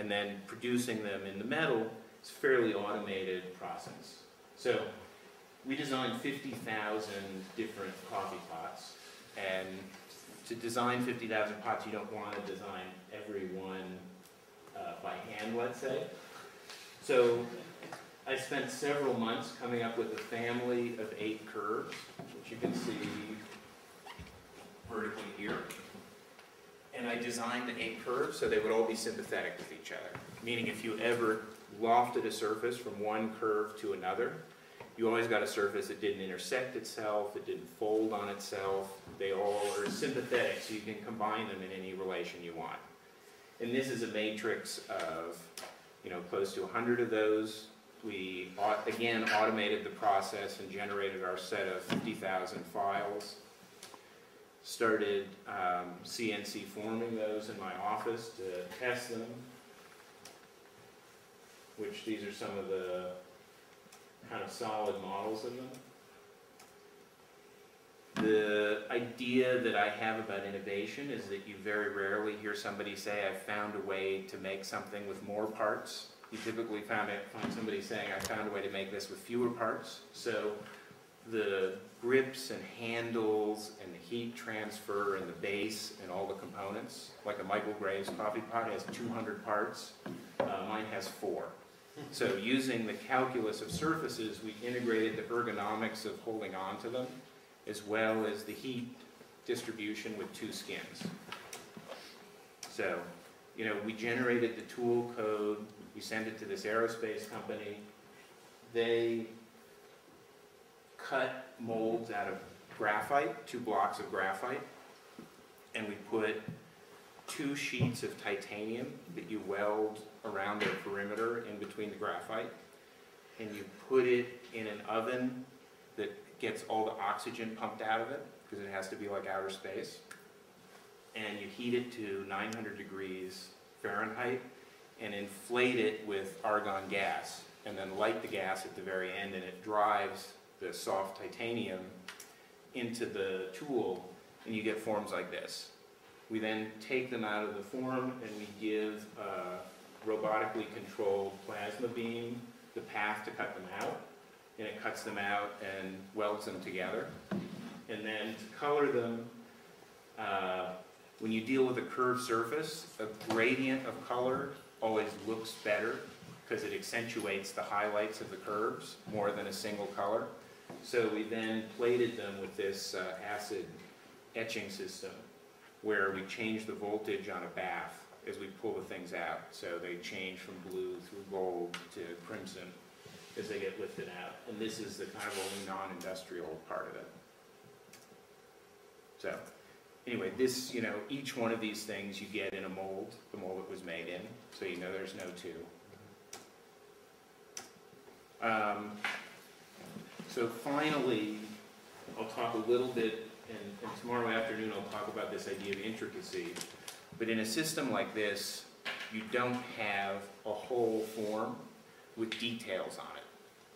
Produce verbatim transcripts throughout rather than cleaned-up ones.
and then producing them in the metal is a fairly automated process. So we designed fifty thousand different coffee pots, and to design fifty thousand pots, you don't want to design every one uh, by hand, let's say. So I spent several months coming up with a family of eight curves, which you can see vertically here. And I designed the eight curves so they would all be sympathetic with each other, meaning if you ever lofted a surface from one curve to another, you always got a surface that didn't intersect itself, it didn't fold on itself. They all are sympathetic, so you can combine them in any relation you want. And this is a matrix of, you know, close to a hundred of those. We, again, automated the process and generated our set of fifty thousand files. Started um, C N C forming those in my office to test them, which these are some of the kind of solid models of them. The idea that I have about innovation is that you very rarely hear somebody say, I found a way to make something with more parts. You typically find, it, find somebody saying, I found a way to make this with fewer parts. So the grips and handles and the heat transfer and the base and all the components, like a Michael Graves coffee pot has two hundred parts, uh, mine has four. So using the calculus of surfaces, we integrated the ergonomics of holding on to them, as well as the heat distribution with two skins. So, you know, we generated the tool code, we sent it to this aerospace company, they cut molds out of graphite, two blocks of graphite, and we put two sheets of titanium that you weld around their perimeter in between the graphite, and you put it in an oven that gets all the oxygen pumped out of it, because it has to be like outer space, and you heat it to nine hundred degrees Fahrenheit and inflate it with argon gas, and then light the gas at the very end, and it drives the soft titanium into the tool, and you get forms like this. We then take them out of the form and we give a robotically controlled plasma beam the path to cut them out, and it cuts them out and welds them together. And then to color them, uh, when you deal with a curved surface, a gradient of color always looks better because it accentuates the highlights of the curves more than a single color. So we then plated them with this uh, acid etching system where we change the voltage on a bath as we pull the things out. So they change from blue through gold to crimson as they get lifted out. And this is the kind of only non-industrial part of it. So anyway, this, you know, each one of these things you get in a mold, the mold it was made in, so you know there's no two. Um, so finally, I'll talk a little bit, and, and tomorrow afternoon I'll talk about this idea of intricacy. But in a system like this, you don't have a whole form with details on it.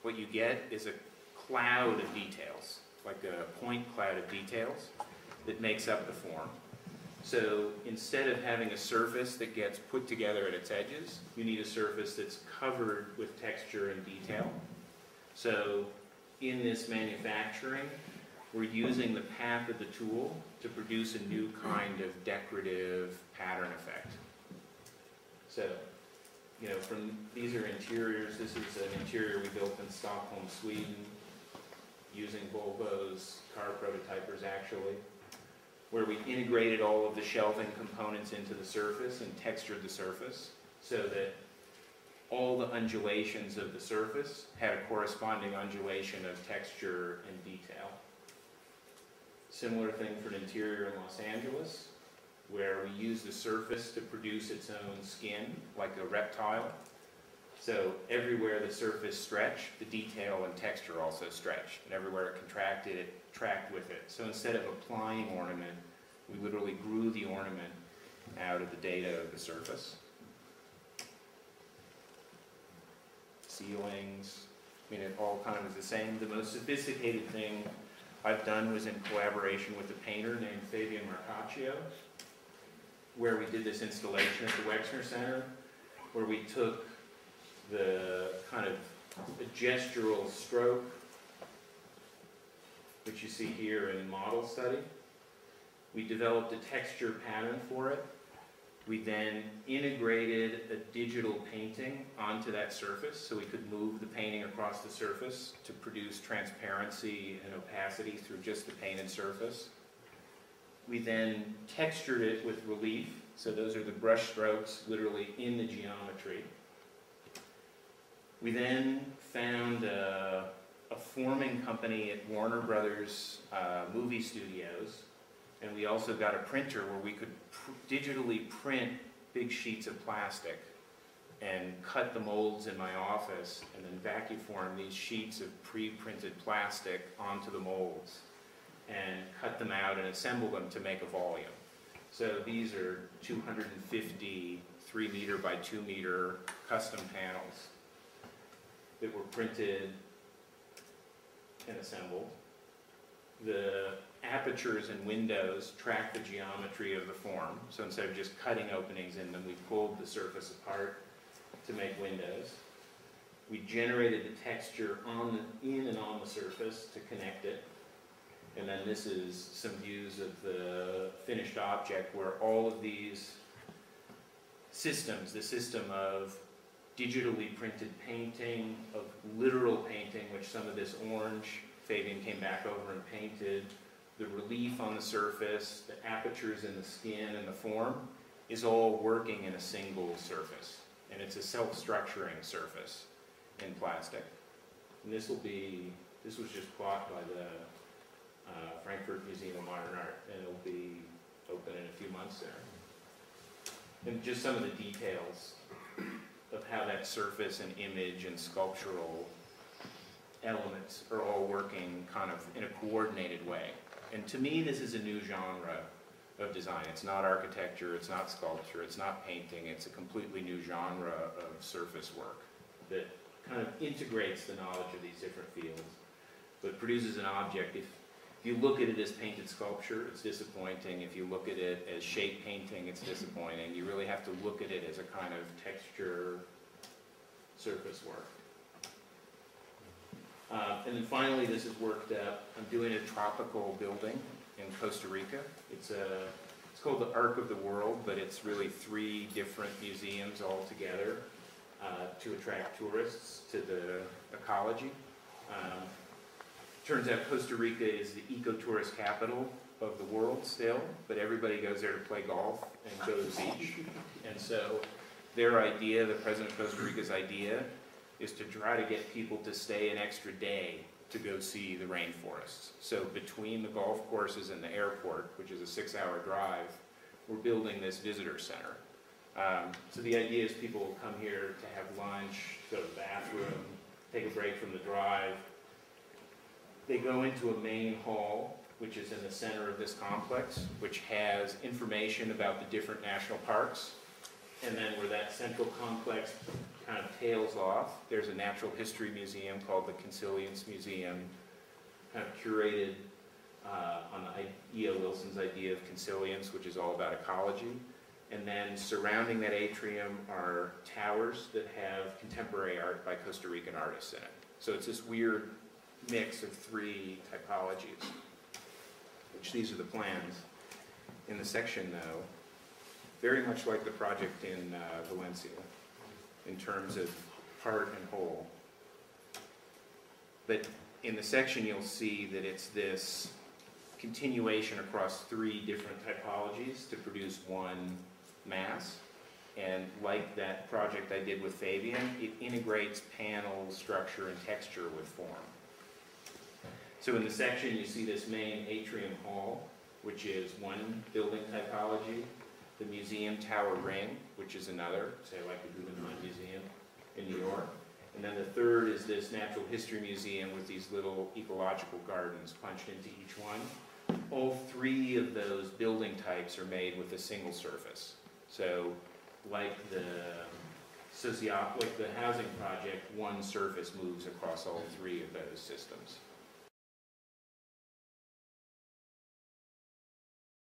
What you get is a cloud of details, like a point cloud of details that makes up the form. So instead of having a surface that gets put together at its edges, you need a surface that's covered with texture and detail. So in this manufacturing, we're using the path of the tool to produce a new kind of decorative pattern effect. So, you know, from these are interiors. This is an interior we built in Stockholm, Sweden, using Volvo's car prototypers actually, where we integrated all of the shelving components into the surface and textured the surface so that all the undulations of the surface had a corresponding undulation of texture and detail. Similar thing for an interior in Los Angeles, where we use the surface to produce its own skin, like a reptile. So everywhere the surface stretched, the detail and texture also stretched. And everywhere it contracted, it tracked with it. So instead of applying ornament, we literally grew the ornament out of the data of the surface. Ceilings, I mean, it all kind of is the same. The most sophisticated thing I've done was in collaboration with a painter named Fabian Marcaccio, where we did this installation at the Wexner Center, where we took the kind of a gestural stroke, which you see here in model study. We developed a texture pattern for it. We then integrated a digital painting onto that surface so we could move the painting across the surface to produce transparency and opacity through just the painted surface. We then textured it with relief, so those are the brush strokes literally in the geometry. We then found a, a forming company at Warner Brothers uh, movie studios, and we also got a printer where we could pr digitally print big sheets of plastic and cut the molds in my office and then vacuum form these sheets of pre-printed plastic onto the molds and cut them out and assemble them to make a volume. So these are two hundred fifty three meter by two meter custom panels that were printed and assembled. The apertures and windows track the geometry of the form, so instead of just cutting openings in them, we pulled the surface apart to make windows. We generated the texture on the, in and on the surface to connect it. And then this is some views of the finished object where all of these systems, the system of digitally printed painting, of literal painting, which some of this orange Fabian came back over and painted, the relief on the surface, the apertures in the skin and the form, is all working in a single surface. And it's a self-structuring surface in plastic. And this will be, this was just bought by the Uh, Frankfurt Museum of Modern Art, and it'll be open in a few months there. And just some of the details of how that surface and image and sculptural elements are all working kind of in a coordinated way. And to me, this is a new genre of design. It's not architecture, it's not sculpture, it's not painting, it's a completely new genre of surface work that kind of integrates the knowledge of these different fields, but produces an object. If If you look at it as painted sculpture, it's disappointing. If you look at it as shape painting, it's disappointing. You really have to look at it as a kind of texture surface work. Uh, and then finally, this is worked up. I'm doing a tropical building in Costa Rica. It's, a, it's called the Arc of the World, but it's really three different museums all together uh, to attract tourists to the ecology. Um, Turns out Costa Rica is the ecotourist capital of the world still, but everybody goes there to play golf and go to the beach. And so their idea, the president of Costa Rica's idea, is to try to get people to stay an extra day to go see the rainforests. So between the golf courses and the airport, which is a six hour drive, we're building this visitor center. Um, so the idea is people will come here to have lunch, go to the bathroom, take a break from the drive. They go into a main hall, which is in the center of this complex, which has information about the different national parks. And then where that central complex kind of tails off, there's a natural history museum called the Consilience Museum, kind of curated uh, on E O Wilson's idea of consilience, which is all about ecology. And then surrounding that atrium are towers that have contemporary art by Costa Rican artists in it. So it's this weird mix of three typologies, which these are the plans. In the section, though, very much like the project in uh, Valencia, in terms of part and whole. But in the section, you'll see that it's this continuation across three different typologies to produce one mass. And like that project I did with Fabian, it integrates panel, structure, and texture with form. So in the section, you see this main atrium hall, which is one building typology, the museum tower ring, which is another, say like the Guggenheim Museum in New York. And then the third is this natural history museum with these little ecological gardens punched into each one. All three of those building types are made with a single surface. So like the socio- like the housing project, one surface moves across all three of those systems.